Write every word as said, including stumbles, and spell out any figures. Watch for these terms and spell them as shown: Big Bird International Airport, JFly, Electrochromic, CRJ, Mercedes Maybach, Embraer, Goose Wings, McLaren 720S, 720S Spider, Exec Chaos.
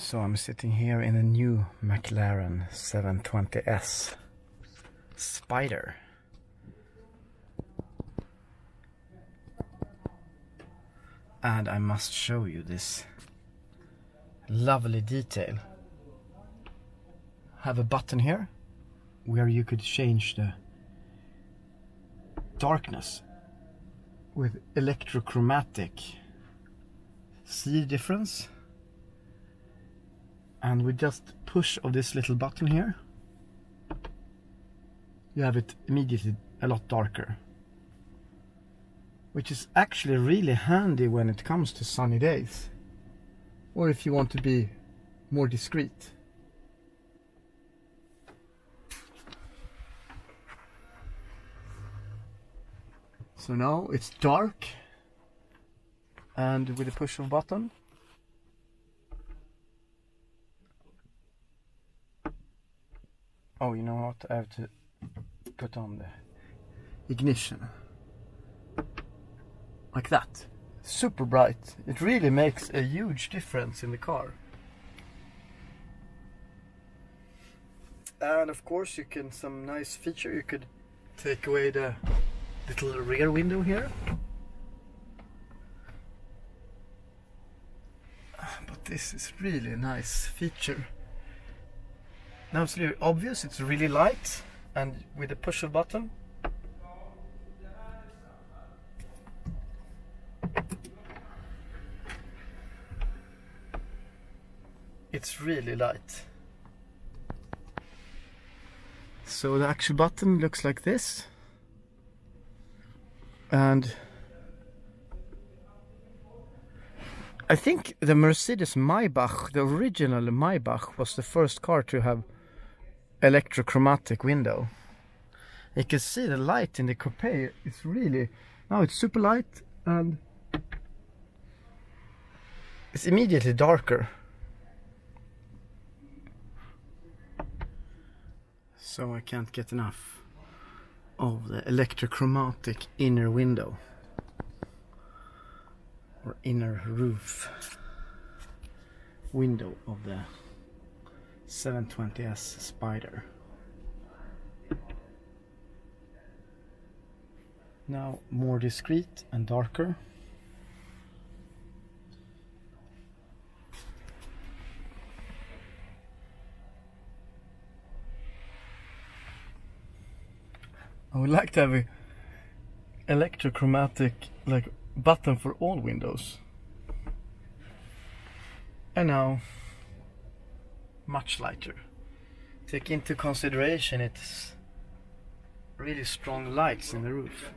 So I'm sitting here in a new McLaren seven twenty S Spider. And I must show you this lovely detail. Have a button here where you could change the darkness with electrochromatic. See the difference? And with just push of this little button here, you have it immediately a lot darker, which is actually really handy when it comes to sunny days, or if you want to be more discreet. So now it's dark, and with a push of a button, oh, you know what, I have to put on the ignition. Like that. Super bright. It really makes a huge difference in the car. And of course you can, some nice feature, you could take away the little rear window here. But this is really a nice feature. Now it's really obvious, it's really light, and with a push of button it's really light. So the actual button looks like this, and I think the Mercedes Maybach, the original Maybach, was the first car to have electrochromatic window. You can see the light in the coupe. It's really, now it's super light and it's immediately darker. So I can't get enough of the electrochromatic inner window or inner roof window of the seven twenty S Spider. Now more discreet and darker. I would like to have an electrochromatic like button for all windows. And now much lighter. Take into consideration it's really strong lights in the roof.